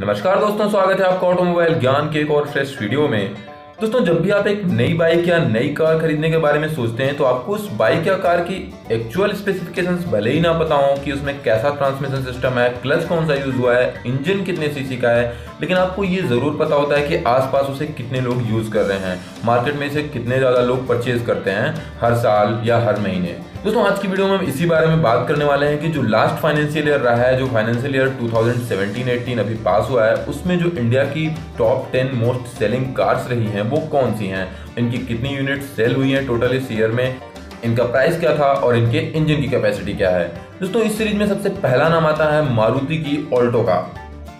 नमस्कार दोस्तों, स्वागत है आपका ऑटोमोबाइल ज्ञान के एक और फ्रेश वीडियो में। दोस्तों, जब भी आप एक नई बाइक या नई कार खरीदने के बारे में सोचते हैं तो आपको उस बाइक या कार की एक्चुअल स्पेसिफिकेशंस भले ही ना पता हो कि उसमें कैसा ट्रांसमिशन सिस्टम है, क्लच कौन सा यूज हुआ है, इंजन कितने सीसी का है, लेकिन आपको ये ज़रूर पता होता है कि आसपास उसे कितने लोग यूज़ कर रहे हैं, मार्केट में इसे कितने ज़्यादा लोग परचेज करते हैं हर साल या हर महीने। दोस्तों, आज की वीडियो में हम इसी बारे में बात करने वाले हैं कि जो लास्ट फाइनेंशियल ईयर रहा है, जो फाइनेंशियल ईयर 2017-18 अभी पास हुआ है, उसमें जो इंडिया की टॉप 10 मोस्ट सेलिंग कार्स रही हैं वो कौन सी हैं, इनकी कितनी यूनिट सेल हुई हैं टोटल इस ईयर में, इनका प्राइस क्या था और इनके इंजन की कैपेसिटी क्या है। दोस्तों, इस सीरीज में सबसे पहला नाम आता है मारुति की ऑल्टो का।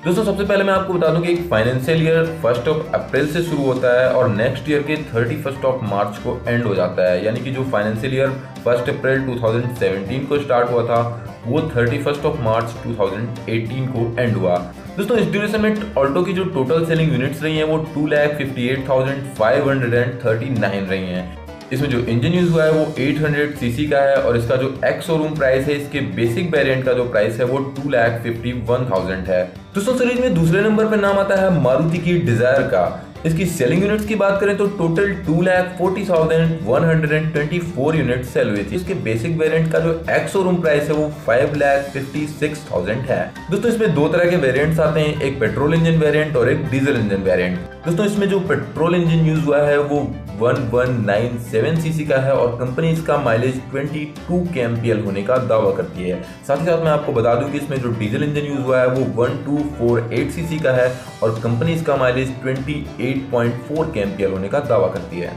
दोस्तों, सबसे पहले मैं आपको बता दूं कि एक फाइनेंशियल ईयर 1 अप्रैल से शुरू होता है और नेक्स्ट ईयर के 31 मार्च को एंड हो जाता है, यानी कि जो फाइनेंशियल ईयर 1 अप्रैल 2017 को स्टार्ट हुआ था वो 31 मार्च 2018 को एंड हुआ। दोस्तों, इस ड्यूरेशन में ऑल्टो की जो टोटल सेलिंग यूनिट्स रही हैं वो 2,58,539 रही हैं। इसमें जो इंजन यूज हुआ है वो 800 सीसी का है और इसका जो एक्स शोरूम प्राइस है, इसके बेसिक वेरिएंट का जो प्राइस है वो 2,51,000 है। दोस्तों, सीरीज में दूसरे नंबर पर नाम आता है मारुति की डिजायर का। इसकी सेलिंग यूनिट्स की बात करें तो टोटल 2,40,124 यूनिट सेल हुई थी। इसके बेसिक वेरिएंट का जो एक्स शोरूम प्राइस है वो 5,56,000 है। दोस्तों, इसमें दो तरह के वेरिएंट्स आते हैं, एक पेट्रोल इंजन वेरिएंट और एक डीजल इंजन वेरिएंट। दोस्तों, इसमें जो पेट्रोल इंजन यूज हुआ है वो 1197 सीसी का है और कंपनी इसका माइलेज 22 kmpl होने का दावा करती है। साथ ही साथ मैं आपको बता दूं कि इसमें जो डीजल इंजन यूज हुआ है वो 1248 सीसी का है और कंपनी इसका माइलेज 28.4 kmpl होने का दावा करती है।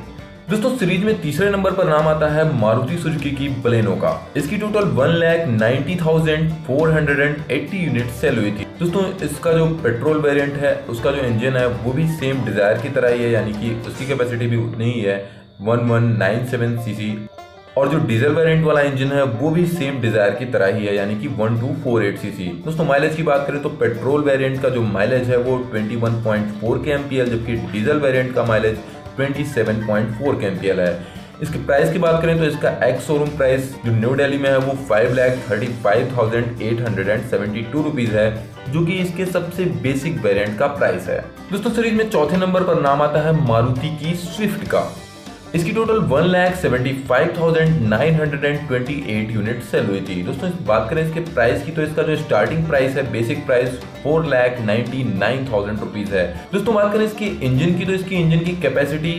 दोस्तों, सीरीज में तीसरे नंबर पर नाम आता है मारुति सुजुकी की बलेनो का। इसकी टोटल 1,90,480 यूनिट सेल हुई थी। दोस्तों, इसका जो पेट्रोल वेरिएंट है उसका जो इंजन है वो भी सेम डिजायर की तरह ही है, यानी कि उसकी कैपेसिटी भी उतनी ही है 1197 सीसी, और जो डीजल वेरिएंट वाला इंजन है वो भी सेम डिजायर की तरह ही है, यानी कि 1248 सीसी। दोस्तों, माइलेज की बात करें तो पेट्रोल वेरिएंट का जो माइलेज है वो 21.4 kmpl, जबकि डीजल वेरिएंट का माइलेज 27.4 kmpl है। इसके प्राइस की बात करें तो इसका एक्स शोरूम प्राइस जो न्यू दिल्ली में है वो 5,35,872 रुपीज है, जो कि इसके सबसे बेसिक वेरिएंट का प्राइस है। दोस्तों, सीरीज में चौथे नंबर पर नाम आता है मारुति की स्विफ्ट का। इसकी टोटल 1,75,928 यूनिट सेल हुई थी। दोस्तों, बात करें इसके प्राइस की तो इसका जो स्टार्टिंग प्राइस है, बेसिक प्राइस 4,99,000 रुपीज़ है। दोस्तों, बात करें इसके इंजन की तो इसकी इंजन की कैपेसिटी,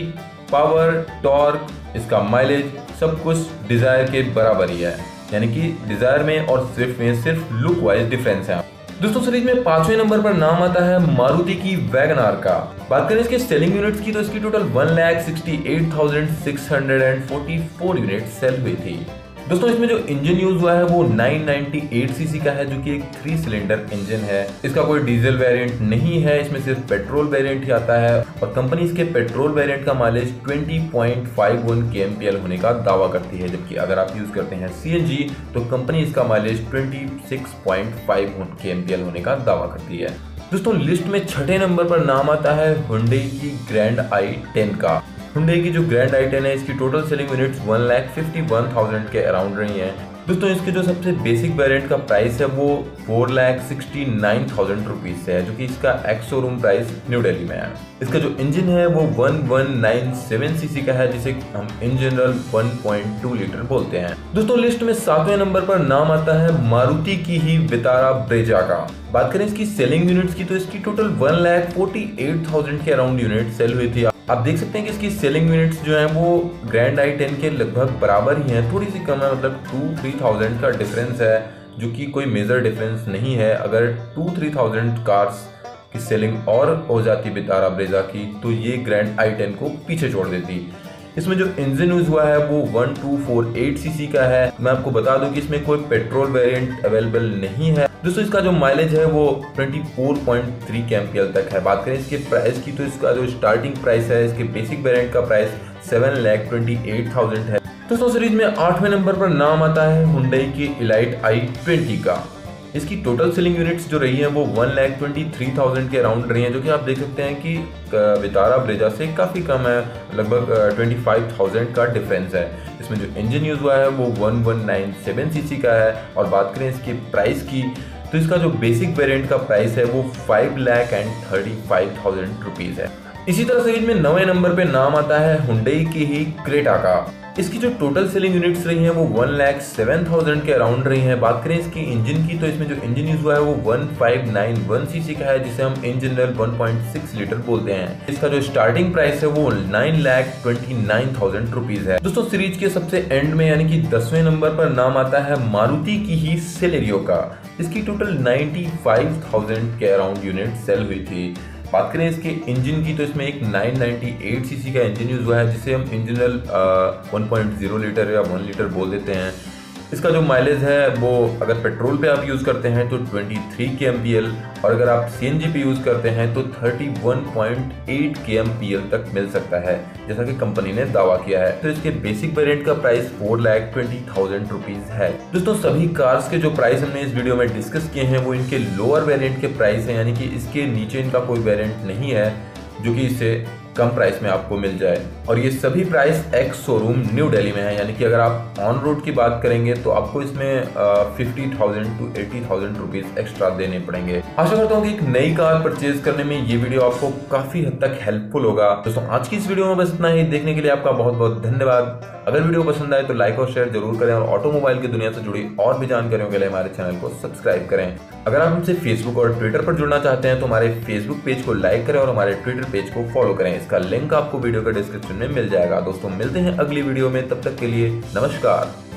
पावर, टॉर्क, इसका माइलेज सब कुछ डिजायर के बराबर ही है, यानी कि डिजायर में और स्विफ्ट में सिर्फ लुक वाइज डिफरेंस है। दोस्तों, सीरीज में पांचवें नंबर पर नाम आता है मारुति की वैगन आर का। बात करें इसके सेलिंग यूनिट्स की तो इसकी टोटल 1,68,644 यूनिट सेल हुई थी। दोस्तों, इसमें जो इंजन यूज हुआ है वो 998 सीसी का है, जो कि एक 3 सिलेंडर इंजन है। इसका कोई डीजल वेरिएंट नहीं है, इसमें सिर्फ पेट्रोल वेरिएंट ही आता है और कंपनी इसके पेट्रोल वेरिएंट का माइलेज 20.51 kmpl होने का दावा करती है, जबकि अगर आप यूज करते हैं CNG तो कंपनी इसका माइलेज 26.51 kmpl होने का दावा करती है। दोस्तों, लिस्ट में छठे नंबर पर नाम आता है हुंडई की ग्रैंड i10 का। हुंडई की जो ग्रैंड i10 है, इसकी टोटल सेलिंग यूनिट्स 1,51,000 के अराउंड रही हैं। दोस्तों, इसके जो सबसे बेसिक वेरिएंट का प्राइस है वो 4,69,000 रुपीज़ है, जो कि इसका ex showroom price new Delhi में है। इसका जो इंजन है वो 1197 सीसी का है, जिसे हम इन जनरल 1.2 लीटर बोलते हैं। दोस्तों, लिस्ट में सातवें नंबर पर नाम आता है मारुति की ही वितारा ब्रेजा का। बात करें इसकी सेलिंग यूनिट्स की तो इसकी टोटल 1,48,000 के अराउंड यूनिट सेल हुई थी। आप देख सकते हैं कि इसकी सेलिंग यूनिट्स जो हैं वो ग्रैंड i10 के लगभग बराबर ही हैं, थोड़ी सी कम है, मतलब 2-3,000 का डिफरेंस है, जो कि कोई मेजर डिफरेंस नहीं है। अगर 2-3,000 कार्स की सेलिंग और हो जाती वितारा ब्रेजा की तो ये ग्रैंड i10 को पीछे छोड़ देती। इसमें जो इंजन यूज हुआ है वो 1248 सीसी का है। मैं आपको बता दूं कि इसमें कोई पेट्रोल वेरिएंट अवेलेबल नहीं है। दोस्तों, इसका जो माइलेज है वो 24.3 kmpl तक है। बात करें इसके प्राइस की तो इसका जो स्टार्टिंग प्राइस है, इसके बेसिक वेरिएंट का प्राइस 7,28,000 है। दोस्तों, सीरीज में आठवें नंबर पर नाम आता है हुंडई की इलाइट i20 का। इसकी टोटल सेलिंग यूनिट्स जो रही हैं वो 1,23,000 के अराउंड रही हैं, जो कि आप देख सकते हैं कि वितारा ब्रेजा से काफ़ी कम है, लगभग 25,000 का डिफरेंस है। इसमें जो इंजन यूज़ हुआ है वो 1197 सीसी का है और बात करें इसके प्राइस की तो इसका जो बेसिक वेरिएंट का प्राइस है वो 5,35,000 रुपीज़ है। इसी तरह से इसमें 9वें नंबर पे नाम आता है हुंडई की ही क्रेटा का। इसकी जो टोटल सेलिंग यूनिट्स रही हैं वो 1,07,000 के अराउंड रही हैं। बात करें इसकी इंजन की तो इसमें जो इंजन यूज हुआ है वो 1591 सीसी का है, जिसे हम इन जनरल 1.6 लीटर बोलते हैं। इसका जो स्टार्टिंग प्राइस है वो 9,29,000 रुपीज है। दोस्तों सीरीज के सबसे एंड में यानी कि 10वें नंबर पर नाम आता है मारुति की ही सेलेरियो का। इसकी टोटल 95,000 के अराउंड यूनिट सेल हुई थी। बात करें इसके इंजन की तो इसमें एक 998 सीसी का इंजन यूज हुआ है, जिसे हम इन जनरल 1.0 लीटर या 1 लीटर बोल देते हैं। इसका जो माइलेज है वो अगर पेट्रोल पे आप यूज़ करते हैं तो 23 kmpl और अगर आप CNG पे यूज़ करते हैं तो 31.8 kmpl तक मिल सकता है, जैसा कि कंपनी ने दावा किया है। तो इसके बेसिक वेरिएंट का प्राइस 4,20,000 रुपीज़ है। दोस्तों सभी कार्स के जो प्राइस हमने इस वीडियो में डिस्कस किए हैं वो इनके लोअर वेरिएंट के प्राइस हैं, यानी कि इसके नीचे इनका कोई वेरिएंट नहीं है जो कि इससे कम प्राइस में आपको मिल जाए। और ये सभी price ex showroom new Delhi में है, यानी कि अगर आप ऑन रोड की बात करेंगे तो आपको इसमें 50,000 to 80,000 रुपीज़ एक्स्ट्रा देने पड़ेंगे। आशा करता हूँ कि एक नई कार परचेज करने में ये वीडियो आपको काफ़ी हद तक हेल्पफुल होगा। दोस्तों आज की इस वीडियो में बस इतना ही। देखने के लिए आपका बहुत बहुत धन्यवाद। अगर वीडियो पसंद आए तो लाइक और शेयर जरूर करें और ऑटोमोबाइल की दुनिया से जुड़ी और भी जानकारियों के लिए हमारे चैनल को सब्सक्राइब करें। अगर आप हमसे फेसबुक और ट्विटर पर जुड़ना चाहते हैं तो हमारे फेसबुक पेज को लाइक करें और हमारे ट्विटर पेज को फॉलो करें। इसका लिंक आपको वीडियो के डिस्क्रिप्शन में मिल जाएगा। दोस्तों मिलते हैं अगली वीडियो में, तब तक के लिए नमस्कार।